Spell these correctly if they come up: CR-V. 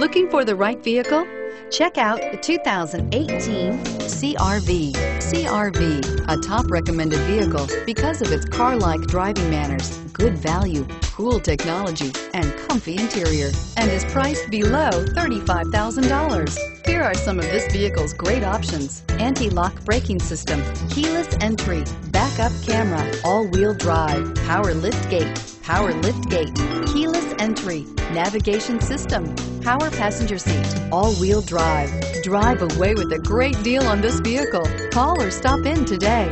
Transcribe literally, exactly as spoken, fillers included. Looking for the right vehicle? Check out the two thousand eighteen C R V. C R V, a top recommended vehicle because of its car-like driving manners, good value, cool technology, and comfy interior, and is priced below thirty-five thousand dollars. Here are some of this vehicle's great options: anti-lock braking system, keyless entry, backup camera, all-wheel drive, power liftgate, power liftgate, keyless entry, navigation system, power passenger seat, all-wheel drive. Drive away with a great deal on this vehicle. Call or stop in today.